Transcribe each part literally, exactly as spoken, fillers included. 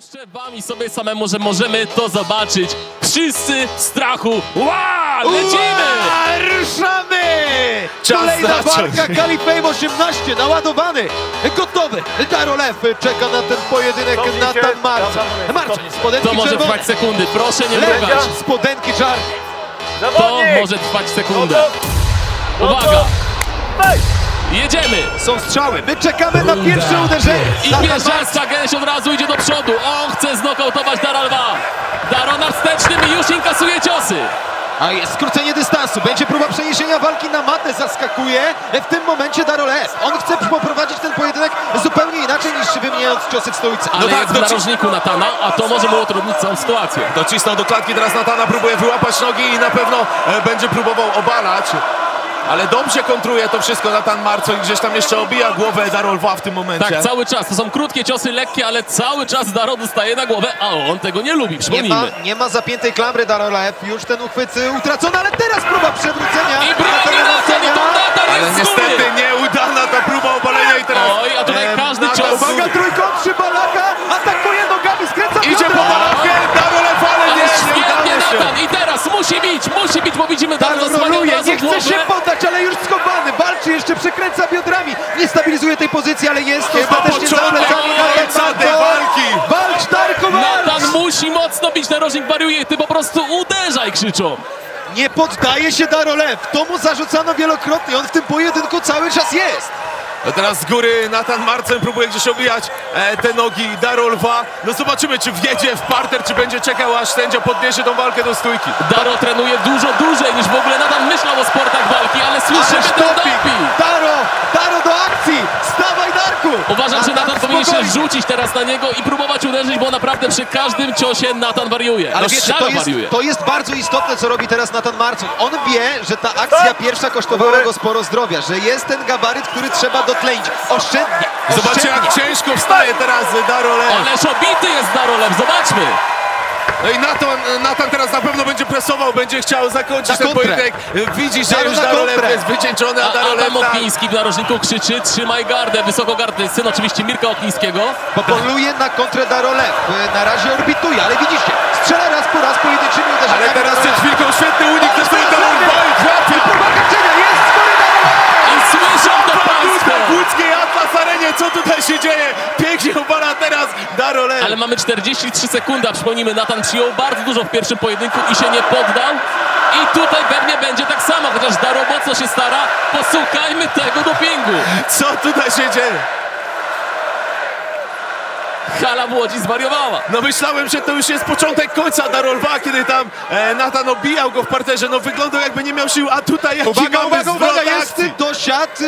Zazdroszczę wam i sobie samemu, że możemy to zobaczyć. Wszyscy w strachu. Ła! Lecimy! Ła, ruszamy! Czas Kolejna barka Cali Fame osiemnaście, naładowany, gotowy. Daro Lew czeka na ten pojedynek. Natan Marconi. To może trwać sekundy, proszę nie mrugać. Spodenki czarne. To może trwać sekundę. Uwaga! Jedziemy! Są strzały, my czekamy na pierwsze uderzenie. I Pierzasty Gęś od razu idzie do przodu. On chce znokautować Daro Lewa. Daro na wstecznym i już inkasuje ciosy. A jest skrócenie dystansu, będzie próba przeniesienia walki na matę, zaskakuje w tym momencie Daro Lew. On chce poprowadzić ten pojedynek zupełnie inaczej niż wymieniając ciosy w stołicy. Ale no tak, jest w narożniku Natana, a to może mu utrudnić całą sytuację. Docisnął do klatki, teraz Natana próbuje wyłapać nogi i na pewno e, będzie próbował obalać. Ale dobrze kontruje to wszystko Natan Marconi, gdzieś tam jeszcze obija głowę Daro Lewa w tym momencie. Tak, cały czas. To są krótkie ciosy, lekkie, ale cały czas Daro dostaje na głowę, a on tego nie lubi, przypomnijmy. Nie ma, nie ma zapiętej klamry Daro Lew, już ten uchwyt utracony, ale teraz próba przewrócenia. I broni Natana, to Natan jest. Ale niestety nieudana ta próba obalenia i teraz... Oj, a tutaj każdy cios... Uwaga, trójkąt przy Balaka, atakuje nogami, skręca... Idzie po Balakę, Daro Lew, ale nie, nie udaje się. Natan. I teraz musi bić, musi bić, bo widzimy Daro rozwalnia od razu głowę. Ale już skopany, walczy jeszcze, przekręca biodrami, nie stabilizuje tej pozycji, ale jest to ostatecznie za plecami Natan walki. Walcz, Darko, walcz! Natan musi mocno bić, narożnik wariuje, ty po prostu uderzaj, krzyczą. Nie poddaje się Daro Lew, to mu zarzucano wielokrotnie, on w tym pojedynku cały czas jest. A teraz z góry Natan Marconi próbuje gdzieś obijać e, te nogi Daro Lewa. No zobaczymy, czy wjedzie w parter, czy będzie czekał, aż sędzia podniesie tą walkę do stójki. Daro trenuje dużo dłużej niż w ogóle Natan myślał o sportach walki, ale słyszę, że to dopi. Daro, Daro do akcji! Stawaj, Darku! Uważam, Natan że Natan powinien się rzucić teraz na niego i próbować uderzyć, bo naprawdę przy każdym ciosie Natan wariuje. Ale no, wiecie, to, jest, wariuje. to jest bardzo istotne, co robi teraz Natan Marconi. On wie, że ta akcja pierwsza kosztowała go sporo zdrowia, że jest ten gabaryt, który trzeba do Oszczędnie, oszczędnie. Zobaczcie, jak ciężko wstaje teraz Daro Lew. Ależ obity jest Daro Lew, zobaczmy. No i Natan, Natan teraz na pewno będzie presował, będzie chciał zakończyć na ten kontrę. Pojedynek. Widzi, że Daro już Daro Lew jest wycieńczony, a Daro Lew... Adam Okliński w narożniku krzyczy, trzymaj gardę, wysoko gardę, syn oczywiście Mirka Oklińskiego. Poluje na kontrę Daro Lew, na razie orbituje, ale widzicie, strzela raz po raz pojedynczymi uderzeniami. Ale teraz jest chwilką świetny unik, też to jest Daro Lew. Co tutaj się dzieje? Pięknie obala teraz Daro Lew. Ale mamy czterdzieści trzy sekundy, przypomnijmy, Natan przyjął bardzo dużo w pierwszym pojedynku i się nie poddał. I tutaj pewnie będzie tak samo, chociaż Daro mocno się stara. Posłuchajmy tego dopingu. Co tutaj się dzieje? Hala w Łodzi zwariowała. No myślałem, że to już jest początek końca Daro Lewa, kiedy tam e, Natan obijał go w parterze. No wyglądał, jakby nie miał sił, a tutaj jaki uwaga, uwaga, uwaga, jest do siat.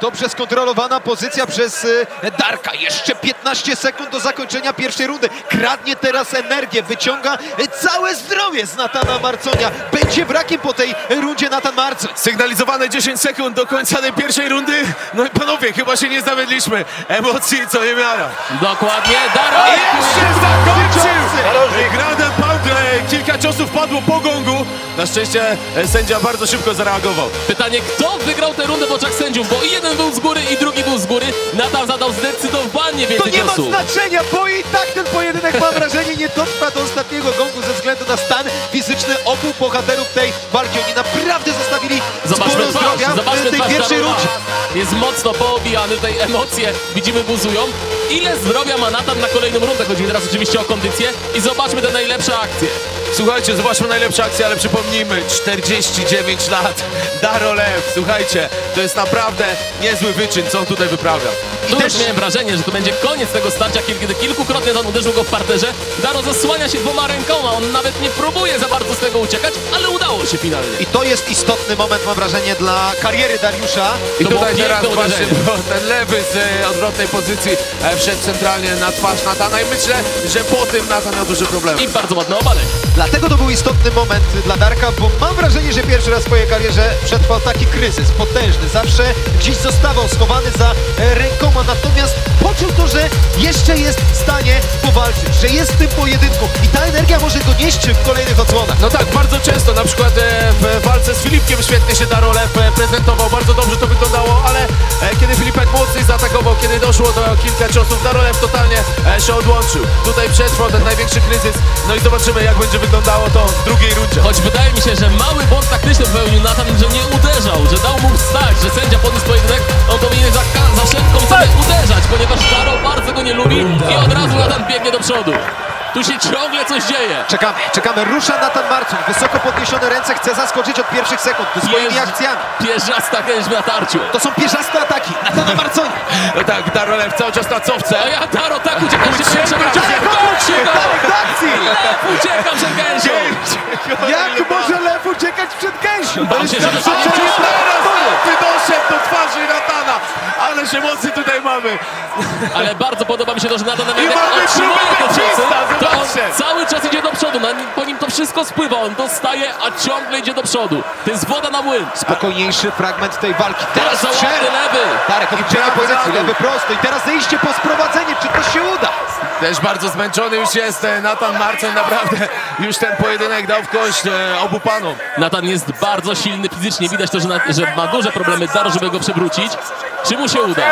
Dobrze skontrolowana pozycja przez e, Darka. Jeszcze piętnaście sekund do zakończenia pierwszej rundy. Kradnie teraz energię, wyciąga całe zdrowie z Natana Marconia. Będzie wrakiem po tej rundzie Natan Marconi. Sygnalizowane dziesięć sekund do końca tej pierwszej rundy. No i panowie, chyba się nie zawiedliśmy. Emocji co nie miara. Dokładnie. Daro jeszcze zakończył! Gradem padł, kilka ciosów padło po gongu. Na szczęście sędzia bardzo szybko zareagował. Pytanie, kto wygrał tę rundę w oczach sędziów, bo i jeden był z góry i drugi był z góry. Natan zadał zdecydowanie więcej ciosu. To nie ma znaczenia, bo i tak ten pojedynek, mam wrażenie, nie dotrwa do ostatniego gongu ze względu na stan fizyczny obu bohaterów tej walki. Oni naprawdę zostawili sporo zdrowia w tej pierwszej rundzie. Jest mocno poobijany, tej emocje widzimy buzują. Ile zdrowia ma Natan na kolejną rundę? Chodzi teraz oczywiście o kondycję i zobaczmy te najlepsze akcje. Słuchajcie, zobaczmy najlepsze akcje, ale przypomnijmy, czterdzieści dziewięć lat, Daro Lew, słuchajcie, to jest naprawdę niezły wyczyn, co on tutaj wyprawia. I też miałem wrażenie, że to będzie koniec tego starcia, kiedy kilkukrotnie on uderzył go w parterze. Daro zasłania się dwoma rękoma, on nawet nie próbuje za bardzo z tego uciekać, ale udało się finalnie. I to jest istotny moment, mam wrażenie, dla kariery Dariusza. I to tutaj teraz właśnie ten lewy z odwrotnej pozycji wszedł centralnie na twarz Natana i myślę, że po tym Natan miał duże problemy. I bardzo ładne obalenie. Dlatego to był istotny moment dla Darka, bo mam wrażenie, że pierwszy raz w swojej karierze przetrwał taki kryzys potężny. Zawsze gdzieś zostawał schowany za rękoma, natomiast poczuł to, że jeszcze jest w stanie powalczyć, że jest w tym pojedynku i ta energia może go nieść w kolejnych odsłonach. No tak, bardzo często, na przykład w walce z Filipkiem świetnie się Daro Lew prezentował, bardzo dobrze to wyglądało, ale Kiedy Filipek mocniej zaatakował, kiedy doszło do kilka ciosów, Daro Lew totalnie się odłączył. Tutaj przetrwał ten największy kryzys, no i zobaczymy, jak będzie wyglądało to w drugiej rundzie. Choć wydaje mi się, że mały błąd taktyczny popełnił Natan, że nie uderzał, że dał mu wstać, że sędzia podniósł pojedynek, on powinien za, za szybką sobie uderzać, ponieważ Daro bardzo go nie lubi i od razu Natan biegnie do przodu. Tu się ciągle coś dzieje. Czekamy, czekamy. Rusza Natan Marconi. Wysoko podniesione ręce. Chce zaskoczyć od pierwszych sekund swoimi akcjami. Pierzasta chęć na tarciu. To są pierzaste ataki Natana Marconi. No tak, Daro Lew cały czas na cofce. A ja Daro tak uciekam się. Uciekam przed gęsią. Jak może Lew uciekać przed gęsią? Wydoszedł do twarzy Natana. Ale się mocy tutaj mamy. Ale bardzo podoba mi się to, że Natan otrzymuje. Cały czas idzie do przodu, po nim to wszystko spływa, on dostaje, a ciągle idzie do przodu. To jest woda na młyn. Spokojniejszy fragment tej walki. Teraz załatwy lewy. Darek odczyna pozycję, lewy prosto i teraz zejście po sprowadzenie, czy to się uda? Też bardzo zmęczony już jest Natan Marconi, naprawdę już ten pojedynek dał w kość obu panom. Natan jest bardzo silny fizycznie, widać to, że, na, że ma duże problemy Daro, żeby go przewrócić. Czy mu się uda?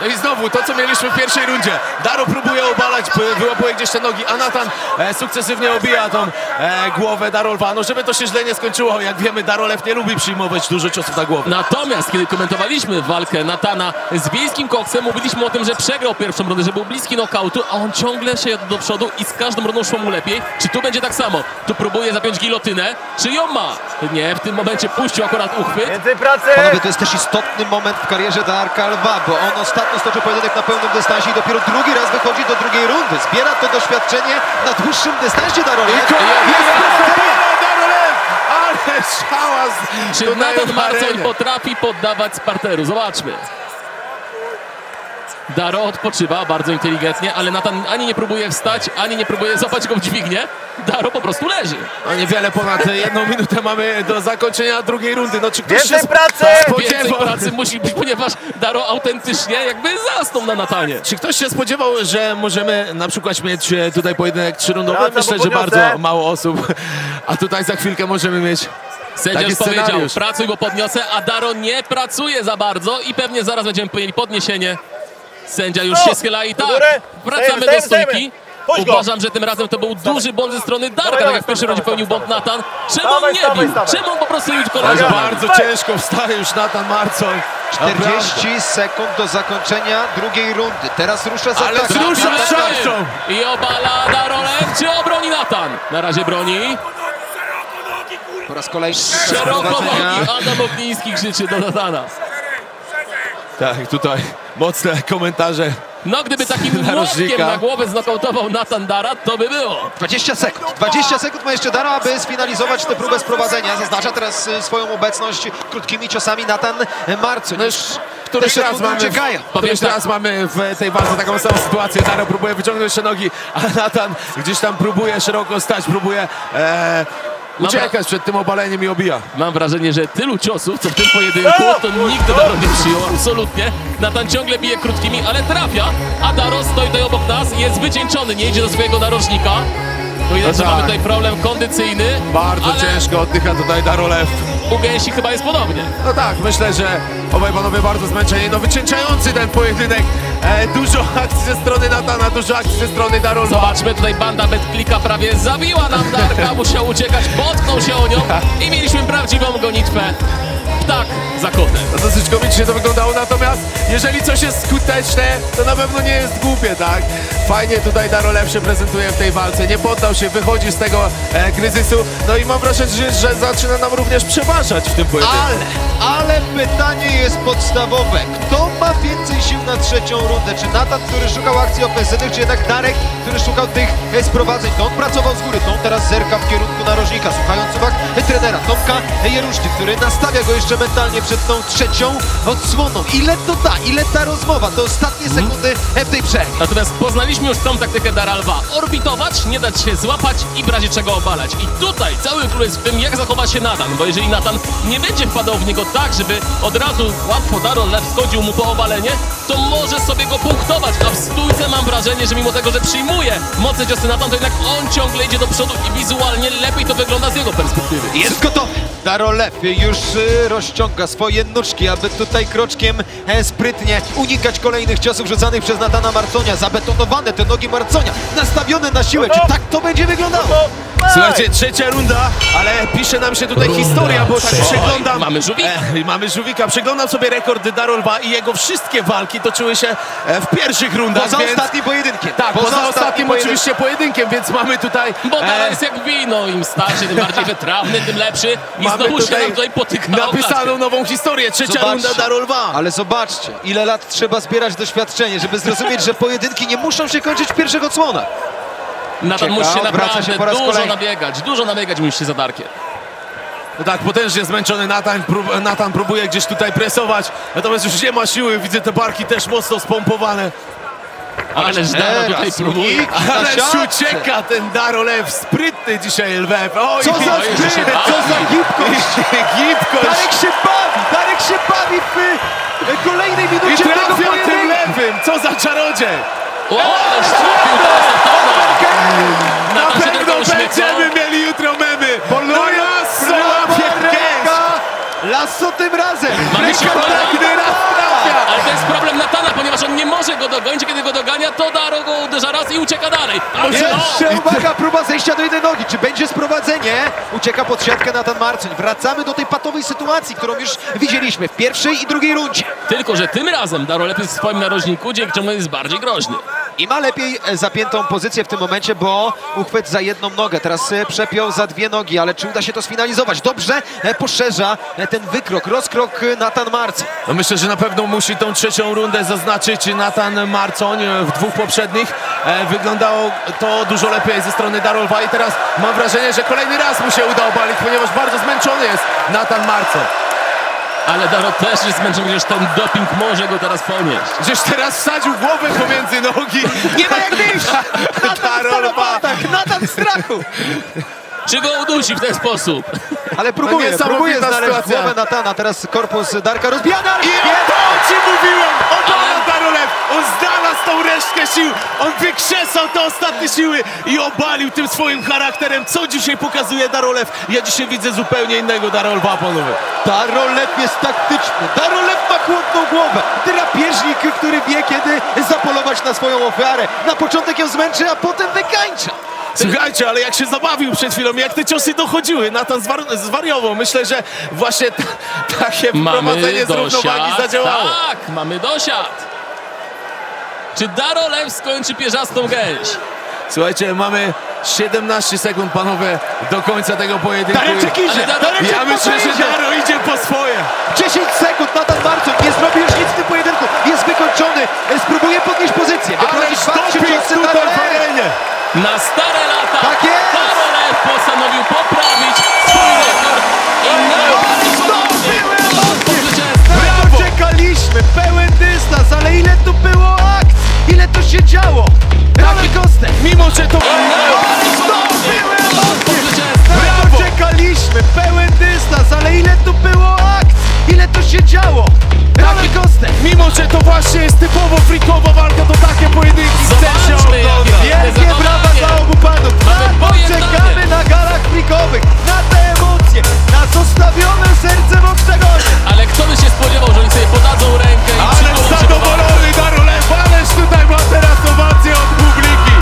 No i znowu to, co mieliśmy w pierwszej rundzie. Daro próbuje obalać, wyłapuje gdzieś te nogi, a Natan e, sukcesywnie obija tą e, głowę Daro Lewa. No żeby to się źle nie skończyło, jak wiemy, Daro Lew nie lubi przyjmować dużo ciosów na głowę. Natomiast kiedy komentowaliśmy walkę Natana z wiejskim koksem, mówiliśmy o tym, że przegrał pierwszą rundę, że był bliski nokautu, a on ciągle się jadł do przodu i z każdą rundą szło mu lepiej. Czy tu będzie tak samo? Tu próbuje zapiąć gilotynę. Czy ją ma? Nie, w tym momencie puścił akurat uchwyt. Więcej pracy! Panowie, to jest też istotny moment w karierze Darka Lwa, bo on ostatnio stoczył pojedynek na pełnym dystansie i dopiero drugi raz wychodzi do drugiej rundy. Zbiera to doświadczenie na dłuższym dystansie Daro Lew. Ale szałas! Czy Natan Marconi potrafi poddawać z parteru? Zobaczmy. Daro odpoczywa bardzo inteligentnie, ale Natan ani nie próbuje wstać, ani nie próbuje złapać go w dźwignię. Daro po prostu leży. No niewiele ponad jedną minutę mamy do zakończenia drugiej rundy. No, czy ktoś więcej się pracy! Więcej pracy musi być, ponieważ Daro autentycznie jakby zasnął na Natanie. Czy ktoś się spodziewał, że możemy na przykład mieć tutaj pojedynek trzyrundowy? Praca, myślę, że bardzo mało osób. A tutaj za chwilkę możemy mieć... Sędzia powiedział, pracuj, bo podniosę, a Daro nie pracuje za bardzo i pewnie zaraz będziemy mieli podniesienie. Sędzia już się schyla i tak, wracamy do stójki. Uważam, że tym razem to był duży błąd ze strony Darka, tak jak w pierwszym rondzie pełnił błąd Natan. Czemu on nie bił? Czemu on po prostu nie bił? Bardzo ciężko wstaje już Natan Marconi. czterdzieści sekund do zakończenia drugiej rundy. Teraz rusza z atakiem. Ale rusza z szansą! I obala Daro Lew, czy obroni Natan? Na razie broni. Po raz kolejny szeroko nogi. Adam Ogniński krzyczy do Natana. Tak, tutaj mocne komentarze. No gdyby takim młotkiem na głowę znokautował Natan Dara, to by było. dwadzieścia sekund. dwadzieścia sekund ma jeszcze Daro, aby sfinalizować tę próbę sprowadzenia. Zaznacza teraz swoją obecność krótkimi ciosami Natan Marconi. No Któryś raz, mamy w, któryś tak. raz mamy w tej walce taką samą sytuację. Daro próbuje wyciągnąć się nogi, a Natan gdzieś tam próbuje szeroko stać, próbuje... E Uciekać przed tym obaleniem i obija. Mam wrażenie, że tylu ciosów, co w tym pojedynku, to nigdy Daro nie przyjął, absolutnie. Natan ciągle bije krótkimi, ale trafia, a Daro stoi tutaj obok nas i jest wycieńczony, nie idzie do swojego narożnika. No i no tak. Mamy tutaj problem kondycyjny. Bardzo ale... ciężko oddycha tutaj Daro Lew. U gęsi chyba jest podobnie. No tak, myślę, że obaj panowie bardzo zmęczeni. No wycieńczający ten pojedynek. E, dużo akcji ze strony Natana, dużo akcji ze strony Daro Lew. Zobaczmy, tutaj banda Betklika prawie zabiła nam Darka, musiał uciekać, potknął się o nią i mieliśmy prawdziwą gonitwę. Tak, za kotem. No dosyć komicznie to wyglądało, natomiast jeżeli coś jest skuteczne, to na pewno nie jest głupie, tak? Fajnie tutaj Daro Lew się prezentuje w tej walce, nie poddał się, wychodzi z tego e, kryzysu, no i mam wrażenie, że, że zaczyna nam również przeważać w tym pojedynku. Ale, ale pytanie jest podstawowe, kto ma więcej sił na trzecią rundę? Czy Natan, który szukał akcji ofensywnych, czy jednak Darek, który szukał tych e, sprowadzeń? To on pracował z góry, to on teraz zerka w kierunku narożnika, słuchając uwag e, trenera Tomka Jeruszki, który nastawia go jeszcze mentalnie przed tą trzecią odsłoną. Ile to da, ile ta rozmowa, to ostatnie sekundy w tej przerwie. Natomiast poznaliśmy już tą taktykę Dara Lwa. Orbitować, nie dać się złapać i w razie czego obalać. I tutaj cały klucz jest w tym, jak zachowa się Natan, bo jeżeli Natan nie będzie wpadał w niego tak, żeby od razu łatwo Daro Lew schodził mu po obalenie, to może sobie go punktować, a w stójce mam wrażenie, że mimo tego, że przyjmuje mocne ciosy Natan, to jednak on ciągle idzie do przodu i wizualnie lepiej to wygląda z jego perspektywy. Jest gotowy. Daro Lew już rośnie rozciąga swoje nóżki, aby tutaj kroczkiem sprytnie unikać kolejnych ciosów rzucanych przez Natana Marconia. Zabetonowane te nogi Marconia, nastawione na siłę. Czy tak to będzie wyglądało? Słuchajcie, trzecia runda, ale pisze nam się tutaj runda historia, bo tak przeglądam... Mamy Żuwika. E, mamy Żuwika. Przeglądam sobie rekordy Daro Lewa i jego wszystkie walki toczyły się w pierwszych rundach, Poza więc... ostatnim pojedynkiem. Tak, poza, poza ostatnim, ostatnim pojedynkiem. oczywiście pojedynkiem, więc mamy tutaj... Bo Daro jest jak wino, im starszy, tym bardziej wytrawny, tym lepszy. I mamy znowu tutaj się nam tutaj potykało. Napisaną nową historię, trzecia zobaczcie, runda Daro Lewa. Ale zobaczcie, ile lat trzeba zbierać doświadczenie, żeby zrozumieć, że pojedynki nie muszą się kończyć w pierwszych odsłonach. Natan musi się naprawdę się dużo kolejny. nabiegać, dużo nabiegać musi się za Darkiem. No tak, potężnie zmęczony Natan, prób, Natan próbuje gdzieś tutaj presować, natomiast już nie ma siły, widzę te barki też mocno spompowane. Ależ Daro tutaj próbuje. Ależ ucieka ten Daro Lew, sprytny dzisiaj L W F. Oj, co za spryt, co za gibkość. gibkość. Darek się bawi, Darek się bawi w kolejnej minucie I tego pojedynku. tym lewym, co za czarodziej. O, ależ Na pewno będziemy mieli jutro memy. Lasso tym razem! Ale to jest problem Natana, ponieważ on nie może go dogonić, kiedy go dogania, to Daro go uderza raz i ucieka dalej. A jeszcze no. uwaga, próba zejścia do jednej nogi. Czy będzie sprowadzenie? Ucieka pod siatkę Natan Marcoń. Wracamy do tej patowej sytuacji, którą już widzieliśmy w pierwszej i drugiej rundzie. Tylko że tym razem Daro lepiej w swoim narożniku, dzięki czemu jest bardziej groźny. I ma lepiej zapiętą pozycję w tym momencie, bo uchwyt za jedną nogę. Teraz przepiął za dwie nogi, ale czy uda się to sfinalizować? Dobrze poszerza ten wykrok, rozkrok Natan Marcoń. No myślę, że na pewno musi tą trzecią rundę zaznaczyć Natan Marcoń. W dwóch poprzednich wyglądało to dużo lepiej ze strony Daro Lewa i teraz mam wrażenie, że kolejny raz mu się uda obalić, ponieważ bardzo zmęczony jest Natan Marcoń. Ale Daro też jest zmęczony, gdzież ten doping może go teraz ponieść. Gdzież teraz wsadził głowę pomiędzy nogi. Nie ma jak wyjść! Natan w Natan w strachu! Czy go udusi w ten sposób? Ale próbuje, no próbuje znaleźć głowę Natana. Teraz korpus Darka rozbija. I o to ci mówiłem! Obala Daro Lew! On znalazł tą resztkę sił! On wykrzesał te ostatnie siły i obalił tym swoim charakterem. Co dzisiaj pokazuje Daro Lew? Ja dzisiaj widzę zupełnie innego Daro Lewa, panowie. Daro Lew jest taktyczny. Daro Lew ma chłodną głowę. Drapieżnik, który wie, kiedy zapolować na swoją ofiarę. Na początek ją zmęczy, a potem wykańcza. Słuchajcie, ale jak się zabawił przed chwilą, jak te ciosy dochodziły, Natan zwar zwariował. Myślę, że właśnie takie wprowadzenie z równowagi zadziałało. Tak, mamy dosiad. Czy Daro Lew skończy pierzastą gęś? Słuchajcie, mamy siedemnaście sekund, panowie, do końca tego pojedynku. Dareczek idzie, Dareczek ja myślę, że Daro idzie po swoje. dziesięć sekund, Natan Marcoń nie zrobi już nic w tym pojedynku. Jest wykończony, spróbuje podnieść pozycję. Ależ doping tutaj w arenie. Na stare lata tak Daro Lew postanowił poprawić swój rekord i nawet czekaliśmy, pełen dystans, ale ile tu było akcji, ile tu się działo. Roller coaster, mimo że to było czekaliśmy, pełen dystans, ale ile tu było akcji, ile tu się działo. Roller coaster, mimo że to właśnie jest typowo freakowa walka, to takie pojedynki chce się oglądać. Wielkie brawa za obu panów. Na to czekamy na galach freakowych, na te emocje, na zostawione serce w oktagonie. Ale kto by się spodziewał, że oni sobie podadzą rękę i ależ zadowolony Daro Lew, ależ tutaj ma teraz owację od publiki.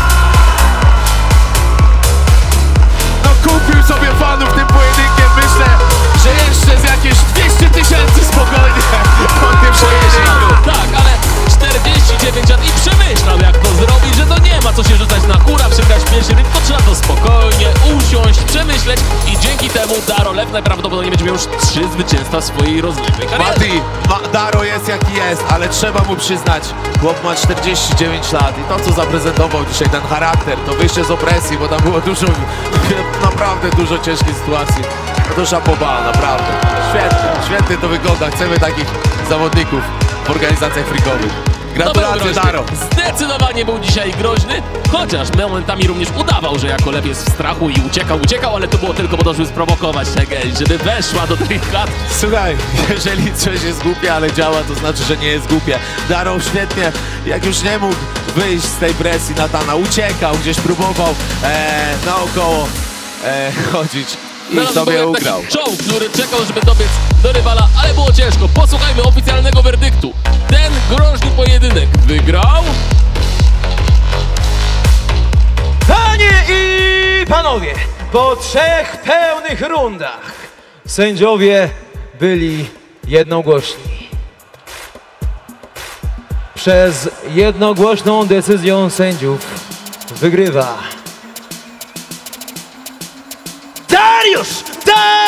No kupił sobie fanów tym pojedynkiem, myślę, że jeszcze z jakieś dwieście tysięcy spokojnie po tym pojedynku. Tak, ale czterdzieści dziewięć lat i przemyślał, jak to zrobić, że to nie ma co się rzucać na hura, przegrać w pierwszy rynek, to trzeba to spokojnie usiąść, przemyśleć i dzięki temu Daro Lew najprawdopodobniej będzie miał już trzy zwycięstwa swojej rozgrywki. Mati, Daro jest jaki jest, ale trzeba mu przyznać, chłop ma czterdzieści dziewięć lat i to, co zaprezentował dzisiaj, ten charakter, to wyjście z opresji, bo tam było dużo, naprawdę dużo ciężkich sytuacji. To szapowa, naprawdę. Świetnie, świetnie to wygląda. Chcemy takich zawodników w organizacjach freakowych. Gratulacje, Daro. Zdecydowanie był dzisiaj groźny, chociaż momentami również udawał, że jako lew jest w strachu i uciekał, uciekał, ale to było tylko po to, żeby sprowokować tę gęś, żeby weszła do tych klat. Słuchaj, jeżeli coś jest głupie, ale działa, to znaczy, że nie jest głupie. Daro świetnie, jak już nie mógł wyjść z tej presji Natana, uciekał, gdzieś próbował ee, naokoło e, chodzić. I sobie ugrał. Czołg, który czekał, żeby dobiec do rywala, ale było ciężko. Posłuchajmy oficjalnego werdyktu. Ten groźny pojedynek wygrał... Panie i panowie, po trzech pełnych rundach sędziowie byli jednogłośni. Przez jednogłośną decyzją sędziów wygrywa... Dariusz! Dariusz!